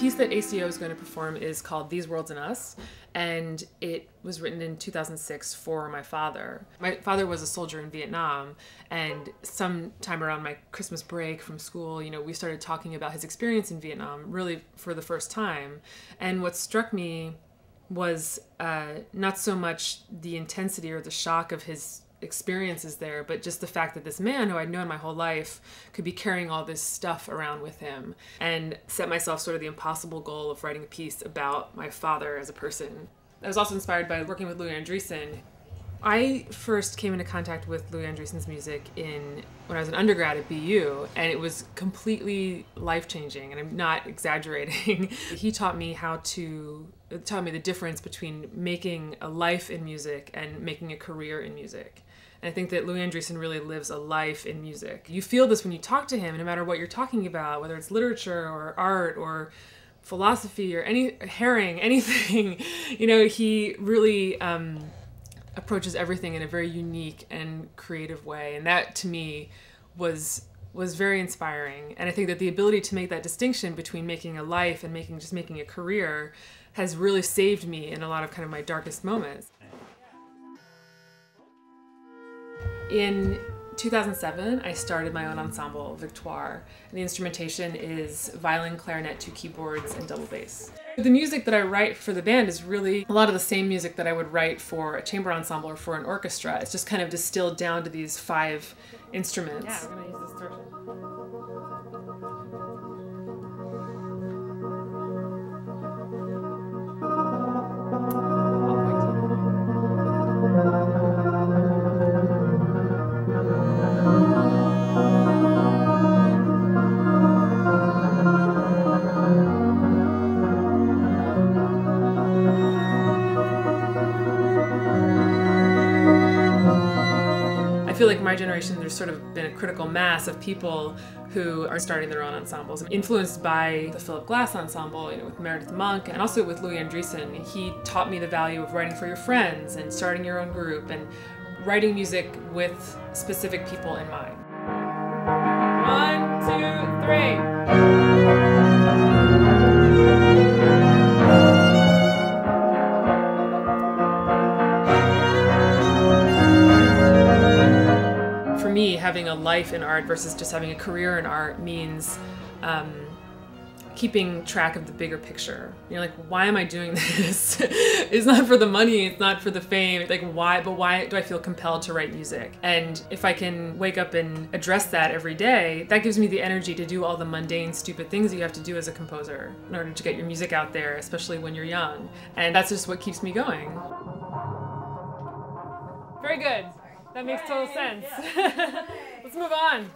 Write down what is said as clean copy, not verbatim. piece that ACO is going to perform is called These Worlds In Us, and it was written in 2006 for my father. My father was a soldier in Vietnam, and sometime around my Christmas break from school, you know, we started talking about his experience in Vietnam, really for the first time. And what struck me was not so much the intensity or the shock of his experiences there, but just the fact that this man who I'd known my whole life could be carrying all this stuff around with him, and set myself sort of the impossible goal of writing a piece about my father as a person. I was also inspired by working with Louis Andriessen. I first came into contact with Louis Andriessen's music when I was an undergrad at BU, and it was completely life-changing, and I'm not exaggerating. He taught me the difference between making a life in music and making a career in music. And I think that Louis Andriessen really lives a life in music. You feel this when you talk to him, no matter what you're talking about, whether it's literature or art or philosophy or anything, you know, he really approaches everything in a very unique and creative way, and that to me was very inspiring. And I think that the ability to make that distinction between making a life and just making a career has really saved me in a lot of kind of my darkest moments. In 2007, I started my own ensemble, Victoire, and the instrumentation is violin, clarinet, two keyboards, and double bass. The music that I write for the band is really a lot of the same music that I would write for a chamber ensemble or for an orchestra. It's just kind of distilled down to these 5 instruments. Yeah, we're gonna use this version. I feel like my generation, there's sort of been a critical mass of people who are starting their own ensembles. Influenced by the Philip Glass Ensemble, you know, with Meredith Monk, and also with Louis Andriessen. He taught me the value of writing for your friends and starting your own group and writing music with specific people in mind. 1, 2, 3. For me, having a life in art versus just having a career in art means keeping track of the bigger picture. You know, like, why am I doing this? It's not for the money, it's not for the fame. Like, why? But why do I feel compelled to write music? And if I can wake up and address that every day, that gives me the energy to do all the mundane, stupid things that you have to do as a composer in order to get your music out there, especially when you're young. And that's just what keeps me going. Very good. That makes total sense. Yeah. Let's move on.